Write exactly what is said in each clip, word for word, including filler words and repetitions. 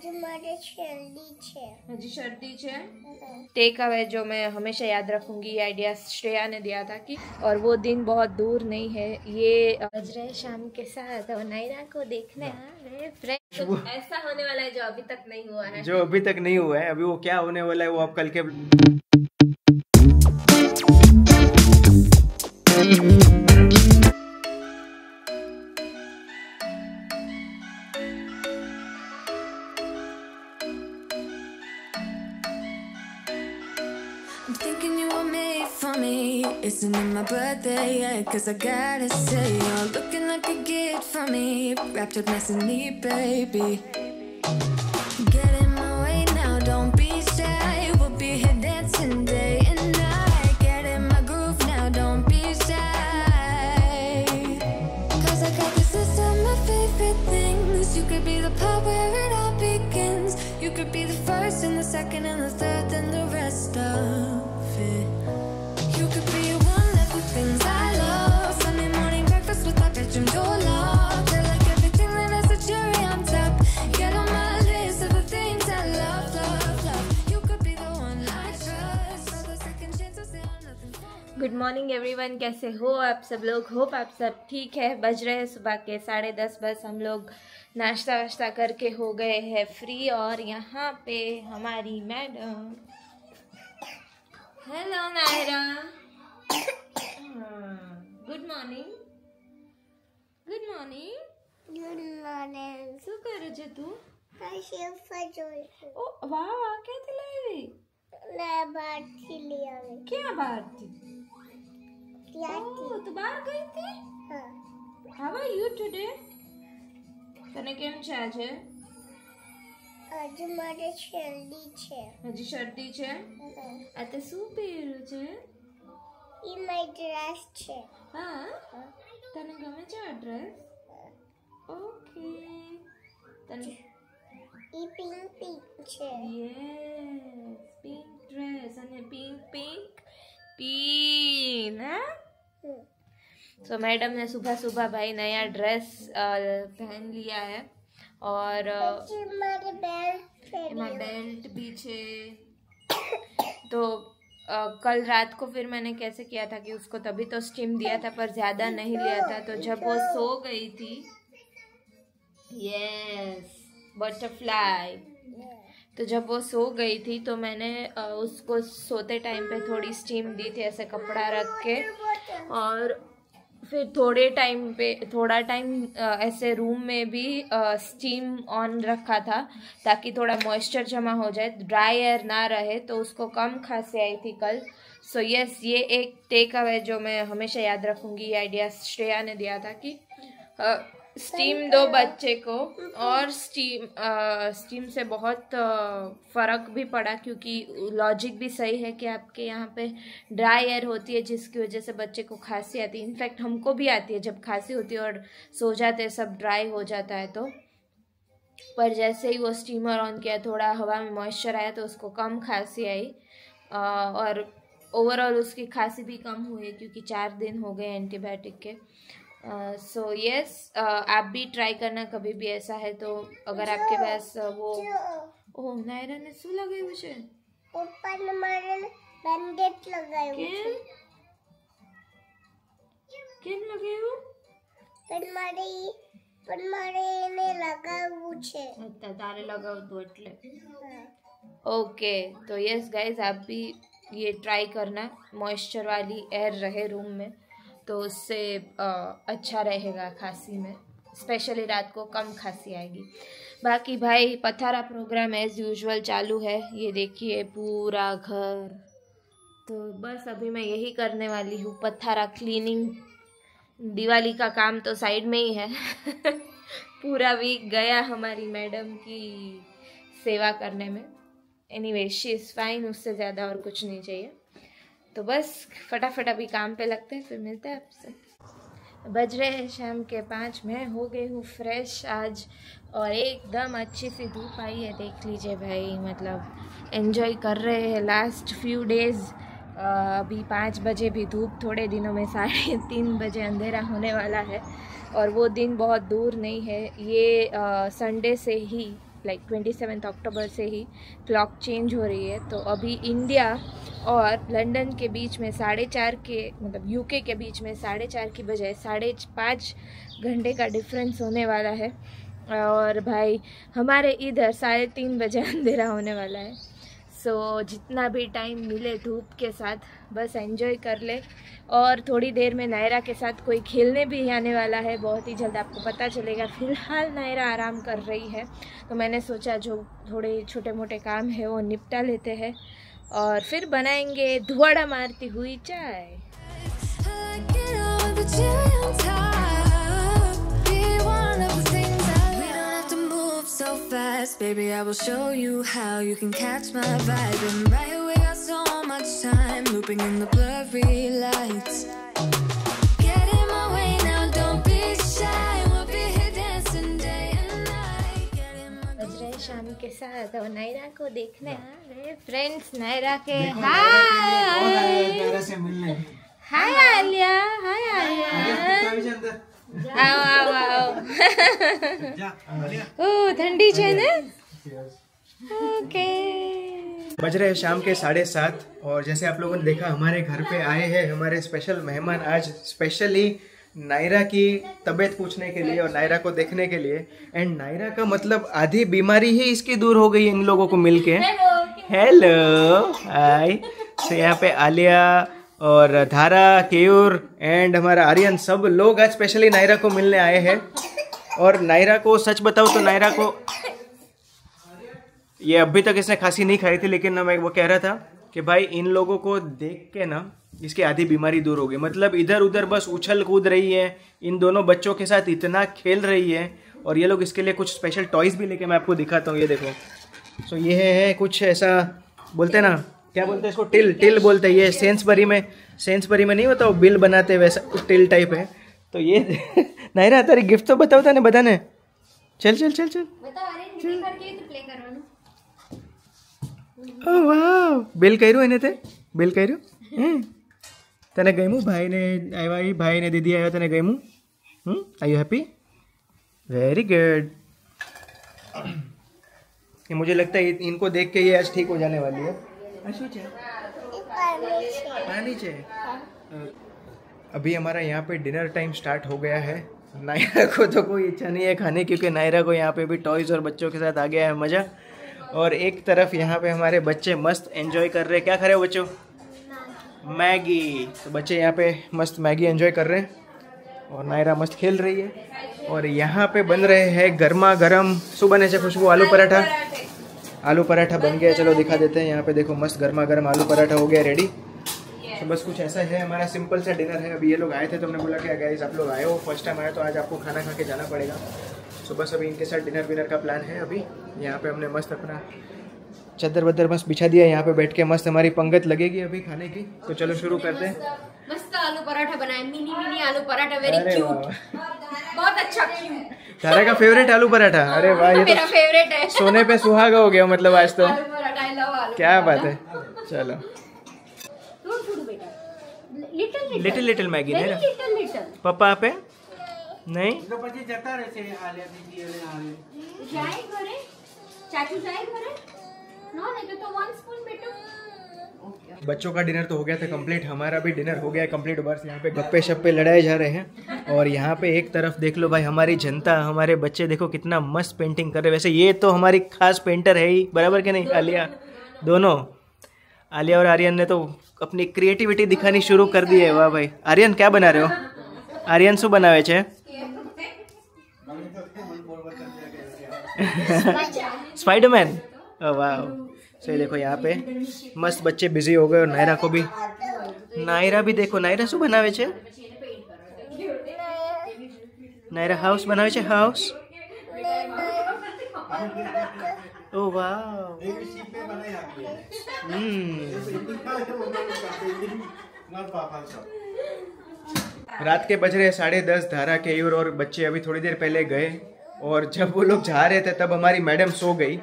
हजी सर्दी है। टेक अवे जो मैं हमेशा याद रखूंगी, ये आइडिया श्रेया ने दिया था कि और वो दिन बहुत दूर नहीं है। ये बज रहे शाम के साथ और नायरा को देखने तो ऐसा होने वाला है जो अभी तक नहीं हुआ है, जो अभी तक नहीं हुआ है। अभी वो क्या होने वाला है वो आप कल के Isn't it my birthday yet? Cause I gotta say you're looking like a gift for me, wrapped up nice and neat, baby. Get in my way now, don't be shy. We'll be here dancing day and night. Get in my groove now, don't be shy. Cause I got this list of my favorite things. You could be the part where it all begins. You could be the first and the second and the third and the rest of it. You could be one of the things I love. Sunday morning breakfast with my bedroom door locked. You're like everything that has a cherry on top. Get on my list of the things I love, love, love. You could be the one I trust. For the second chances, they are nothing for me. Good morning everyone, कैसे हो आप सब लोग? Hope आप सब ठीक है। बज रहे हैं सुबह के साढ़े दस बस। हम लोग नाश्ता वाश्ता करके हो गए हैं फ्री और यहाँ पे हमारी madam. Hello Naira, good morning. Good morning. Good morning. શું કરે છે તું? કશી ફજોઈ છું। ઓ વાહ વાહ, ક્યાંથી લાવી? લે બહારથી લઈ આવી। ક્યાં બહારથી? ક્યાંથી? ઓ તું બહાર ગઈ હતી? હા। How are you today? તને કેમ છે આજે? આજે મારે શરદી છે। હજી શરદી છે? આ તે શું પહેર્યું છે? ઈ માય ડ્રેસ છે। હા તને ગમે છે આ ડ્રેસ? ઓકે। તને ઈ પિંક પિંક છે। યસ પિંક ડ્રેસ અને પિંક પિંક પીન હા। तो मैडम ने सुबह सुबह भाई नया ड्रेस पहन लिया है और बेल्ट भी छे। तो आ, कल रात को फिर मैंने कैसे किया था कि उसको तभी तो स्टीम दिया था पर ज़्यादा नहीं लिया था। तो जब वो सो गई थी, यस बटरफ्लाई, तो जब वो सो गई थी तो मैंने आ, उसको सोते टाइम पे थोड़ी स्टीम दी थी ऐसे कपड़ा रख के। और फिर थोड़े टाइम पे थोड़ा टाइम ऐसे रूम में भी आ, स्टीम ऑन रखा था ताकि थोड़ा मॉइस्चर जमा हो जाए, ड्राई एयर ना रहे। तो उसको कम खांसी आई थी कल। सो so, यस yes, ये एक टेक अवे जो मैं हमेशा याद रखूंगी। ये आइडिया श्रेया ने दिया था कि आ, स्टीम दो बच्चे को। और स्टीम आ, स्टीम से बहुत फ़र्क भी पड़ा क्योंकि लॉजिक भी सही है कि आपके यहाँ पे ड्राई एयर होती है जिसकी वजह से बच्चे को खांसी आती है। इनफैक्ट हमको भी आती है जब खांसी होती है और सो जाते हैं, सब ड्राई हो जाता है। तो पर जैसे ही वो स्टीमर ऑन किया, थोड़ा हवा में मॉइस्चर आया तो उसको कम खांसी आई आ, और ओवरऑल उसकी खांसी भी कम हुई क्योंकि चार दिन हो गए एंटीबायोटिक के। So uh, yes so yes, uh, आप भी ट्राई करना कभी भी ऐसा है तो। अगर आपके पास वो ओ नायरा ने शू लगाव्યું છે? ऊपर मारे बैंडेज लगाव्યું છે। કેમ लगाव्યું? પણ મારે પણ મારે એને लगाव्યું છે। અચ્છા તારે लगावतो એટલે ओके। तो यस गाइस, आप भी ये ट्राई करना। मॉइस्चर वाली एयर रहे रूम में तो उससे अच्छा रहेगा खांसी में, स्पेशली रात को कम खांसी आएगी। बाकी भाई पथारा प्रोग्राम एज यूजुअल चालू है। ये देखिए पूरा घर। तो बस अभी मैं यही करने वाली हूँ, पथारा क्लीनिंग। दिवाली का काम तो साइड में ही है। पूरा वीक गया हमारी मैडम की सेवा करने में। एनीवे शी इज़ फाइन, उससे ज़्यादा और कुछ नहीं चाहिए। तो बस फटाफट अभी काम पे लगते हैं, फिर मिलते हैं आपसे। बज रहे हैं शाम के पाँच। मैं हो गई हूँ फ्रेश आज और एकदम अच्छी सी धूप आई है। देख लीजिए भाई, मतलब एंजॉय कर रहे हैं लास्ट फ्यू डेज़। अभी पाँच बजे भी धूप, थोड़े दिनों में साढ़े तीन बजे अंधेरा होने वाला है और वो दिन बहुत दूर नहीं है। ये संडे से ही लाइक ट्वेंटी सेवन्थ अक्टूबर से ही क्लॉक चेंज हो रही है। तो अभी इंडिया और लंदन के बीच में साढ़े चार के मतलब यूके के बीच में साढ़े चार की बजाय साढ़े पाँच घंटे का डिफरेंस होने वाला है। और भाई हमारे इधर साढ़े तीन बजे अंधेरा होने वाला है। सो so, जितना भी टाइम मिले धूप के साथ बस एंजॉय कर ले। और थोड़ी देर में नायरा के साथ कोई खेलने भी आने वाला है, बहुत ही जल्द आपको पता चलेगा। फ़िलहाल नायरा आराम कर रही है तो मैंने सोचा जो थोड़े छोटे मोटे काम है वो निपटा लेते हैं और फिर बनाएंगे धुआड़ा मारती हुई चाय। So fast, baby, I will show you how you can catch my vibe. And right away, I saw so much time looping in the blurry lights. Get in my way now, don't be shy. We'll be here dancing day and night. Get in my way. आज रात शाम के साथ और नायरा को देखने आ रहे friends Naira के। हाय नायरा से मिलने। हाय आलिया, हाय आलिया। आओ आओ आओ। ओह ठंडी चाय ना? ओके। बज रहे हैं शाम के साढ़े सात और जैसे आप लोगों ने देखा हमारे घर पे आए हैं हमारे स्पेशल मेहमान, आज स्पेशली नायरा की तबीयत पूछने के लिए और नायरा को देखने के लिए। एंड नायरा का मतलब आधी बीमारी ही इसकी दूर हो गई इन लोगों को मिलके। Hello hi. तो यहाँ पे आलिया और धारा केयूर एंड हमारा आर्यन सब लोग आज स्पेशली नायरा को मिलने आए हैं। और नायरा को सच बताऊँ तो नायरा को ये अभी तक इसने खांसी नहीं खाई थी, लेकिन ना मैं वो कह रहा था कि भाई इन लोगों को देख के ना इसकी आधी बीमारी दूर हो गई। मतलब इधर उधर बस उछल कूद रही है, इन दोनों बच्चों के साथ इतना खेल रही है। और ये लोग इसके लिए कुछ स्पेशल टॉयज़ भी लेके मैं आपको दिखाता हूँ, ये देखो। सो so, ये है कुछ ऐसा बोलते ना, क्या बोलते हैं इसको, टिल टिल बोलते हैं। ये सेंसबरी में सेंसबरी में नहीं होता वो बिल बनाते वैसा टिल टाइप है। तो ये नायरा तेरी गिफ्ट तो बताओ था ना बताने। चल चल चल चल ओ वाह बिल कह रू एने ते बिल कह रू तने गईमू भाई ने आई भाई ने दीदी आया तने गईमू। I you happy? Very good. ये मुझे लगता है इनको देख के ये आज ठीक हो जाने वाली है। पानी चाहिए। अभी हमारा यहाँ पे डिनर टाइम स्टार्ट हो गया है। नायरा को तो कोई इच्छा नहीं है खाने, क्योंकि नायरा को यहाँ पे भी टॉयज़ और बच्चों के साथ आ गया है मज़ा। और एक तरफ यहाँ पे हमारे बच्चे मस्त एंजॉय कर रहे हैं। क्या खा रहे हो बच्चों? मैगी। तो बच्चे यहाँ पे मस्त मैगी एंजॉय कर रहे हैं और नायरा मस्त खेल रही है। और यहाँ पे बन रहे हैं गर्मा गर्म सुबह ने से खुशबू आलू पराठा। आलू पराठा बन गया, चलो दिखा देते हैं। यहाँ पे देखो मस्त गर्मा गर्म आलू पराठा हो गया रेडी। तो बस कुछ ऐसा है हमारा सिंपल सा डिनर है। अभी ये लोग आए थे तो हमने बोला कि गाइस आप लोग आए हो, फर्स्ट टाइम आए तो आज आपको खाना खा के जाना पड़ेगा। सो बस अभी इनके साथ डिनर विनर का प्लान है। अभी यहाँ पे हमने मस्त अपना चादर वदर मस्त बिछा दिया, यहाँ पे बैठ के मस्त हमारी पंगत लगेगी अभी खाने की। तो चलो शुरू करते हैं। मस्त आलू पराठा बनाए, मिनी मिनी आलू पराठा, वेरी क्यूट, बहुत अच्छा क्यूट। धारा का फेवरेट आलू पराठा। अरे वाह, ये मेरा फेवरेट है। सोने पे सुहागा हो गया मतलब आज तो। आलू पराठा, आई लव आलू। क्या बात है। चलो लिटिल लिटिल लिटिल मैगी है ना पापा पे नहीं तो। बच्चों का डिनर तो हो गया था कंप्लीट, हमारा भी डिनर हो गया कंप्लीट। बस यहाँ पे गप्पे शप्पे लड़ाए जा रहे हैं। और यहाँ पे एक तरफ देख लो भाई हमारी जनता, हमारे बच्चे देखो कितना मस्त पेंटिंग कर रहे। वैसे ये तो हमारी खास पेंटर है ही, बराबर के नहीं आलिया? दोनों आलिया और आर्यन ने तो अपनी क्रिएटिविटी दिखानी शुरू कर दी है। वाह भाई। आर्यन क्या बना रहे हो? आर्यन शू बनावे छे? स्पाइडरमैन। वाह। सो देखो यहाँ पे मस्त बच्चे बिजी हो गए। और नायरा को भी, नायरा भी देखो नायरा शू बनावे छे? नायरा हाउस बनावे छे, हाउस। ओ वाव। रात के बज रहे साढ़े दस। धारा केयूर और बच्चे अभी थोड़ी देर पहले गए और जब वो लोग जा रहे थे तब हमारी मैडम सो गई।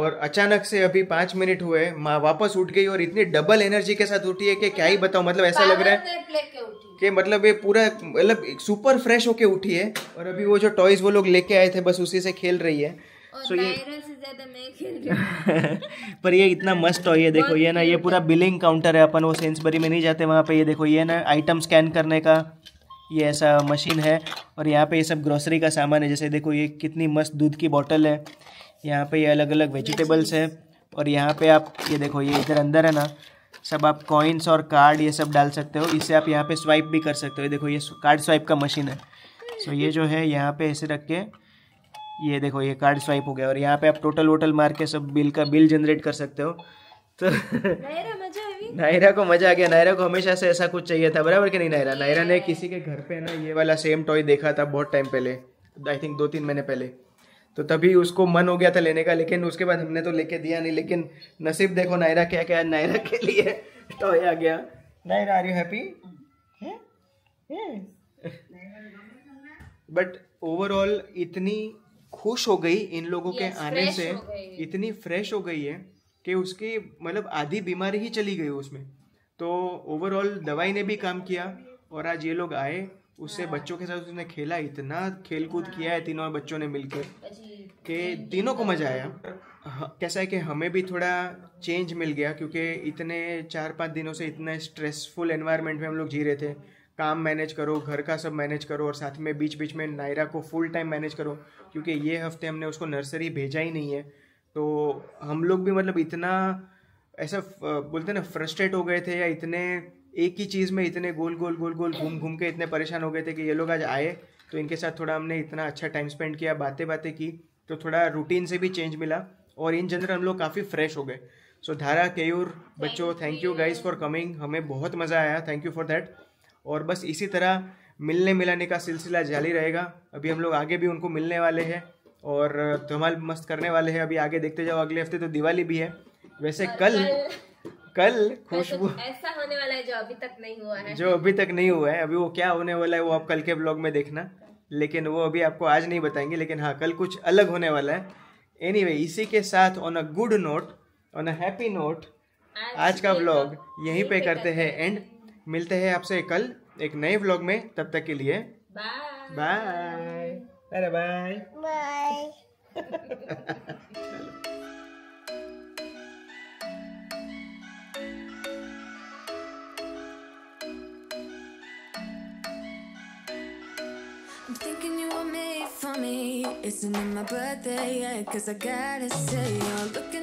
और अचानक से अभी पाँच मिनट हुए माँ वापस उठ गई और इतनी डबल एनर्जी के साथ उठी है कि क्या ही बताऊँ। मतलब ऐसा लग रहा है कि मतलब ये पूरा मतलब सुपर फ्रेश होके उठी है। और अभी वो जो टॉयज़ वो लोग लेके आए थे बस उसी से खेल रही है। और नायरा से ज्यादा मैं खेल रही हूँ। पर ये इतना मस्त है, ये देखो ये ना, ये पूरा बिलिंग काउंटर है, अपन वो सेंसबरी में नहीं जाते वहाँ पे। ये देखो ये ना आइटम स्कैन करने का ये ऐसा मशीन है, और यहाँ पे ये सब ग्रोसरी का सामान है। जैसे देखो ये कितनी मस्त दूध की बॉटल है, यहाँ पे ये अलग अलग वेजिटेबल्स है, और यहाँ पे आप ये देखो ये इधर अंदर है ना, सब आप कॉइन्स और कार्ड ये सब डाल सकते हो। इससे आप यहाँ पे स्वाइप भी कर सकते हो। ये देखो ये कार्ड स्वाइप का मशीन है। सो ये जो है यहाँ पे ऐसे रख के ये देखो ये कार्ड स्वाइप हो गया, और यहाँ पे आप टोटल वोटल मार के सब बिल का बिल जनरेट कर सकते हो। तो नायरा मजा आई, नायरा को मजा आ गया। नायरा को हमेशा से ऐसा कुछ चाहिए था, बराबर कि नहीं नायरा? नायरा ने किसी के घर पे ना ये वाला सेम टॉय देखा था बहुत टाइम पहले, आई थिंक दो तीन महीने पहले, तो तभी उसको मन हो गया था लेने का, लेकिन उसके बाद हमने तो लेके दिया नहीं। लेकिन नसीब देखो नायरा क्या क्या, नायरा के लिए टॉय आ गया। Naira are you happy? But overall इतनी खुश हो गई इन लोगों yes, के आने से, इतनी फ्रेश हो गई है कि उसकी मतलब आधी बीमारी ही चली गई उसमें। तो ओवरऑल दवाई ने भी काम किया, और आज ये लोग आए, उससे बच्चों के साथ उसने खेला, इतना खेलकूद किया है तीनों बच्चों ने मिलकर कि तीनों को मज़ा आया। कैसा है कि हमें भी थोड़ा चेंज मिल गया, क्योंकि इतने चार पाँच दिनों से इतने स्ट्रेसफुल एनवायरनमेंट में हम लोग जी रहे थे। काम मैनेज करो, घर का सब मैनेज करो, और साथ में बीच बीच में नायरा को फुल टाइम मैनेज करो, क्योंकि ये हफ्ते हमने उसको नर्सरी भेजा ही नहीं है। तो हम लोग भी मतलब इतना ऐसा बोलते हैं ना, फ्रस्ट्रेट हो गए थे, या इतने एक ही चीज़ में इतने गोल गोल गोल गोल घूम घूम के इतने परेशान हो गए थे कि ये लोग आज आए तो इनके साथ थोड़ा हमने इतना अच्छा टाइम स्पेंड किया, बातें बातें की, तो थोड़ा रूटीन से भी चेंज मिला, और इन जनरल हम लोग काफ़ी फ्रेश हो गए। सो धारा, केयूर, बच्चों, thank you guys for coming, हमें बहुत मज़ा आया, थैंक यू फॉर दैट। और बस इसी तरह मिलने मिलाने का सिलसिला जारी रहेगा। अभी हम लोग आगे भी उनको मिलने वाले हैं और धमाल मस्त करने वाले हैं। अभी आगे देखते जाओ, अगले हफ्ते तो दिवाली भी है। वैसे कल कल खुशबू ऐसा होने वाला है जो अभी तक नहीं हुआ है, जो अभी तक नहीं हुआ है। अभी वो क्या होने वाला है वो आप कल के ब्लॉग में देखना, लेकिन वो अभी आपको आज नहीं बताएंगे। लेकिन हाँ, कल कुछ अलग होने वाला है। एनीवे, इसी के साथ on a good note, on a happy note, आज का ब्लॉग यहीं पे करते हैं एंड। मिलते हैं आपसे कल एक नए व्लॉग में, तब तक के लिए बाय बाय। अरे bye bye. It's not my birthday yet, cause I gotta say, you're looking